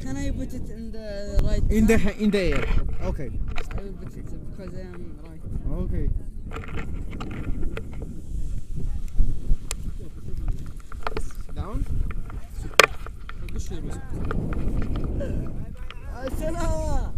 Can I put it in the right? In the air. Okay. I will put it because I am right. Okay. Down. Super. Assalamu.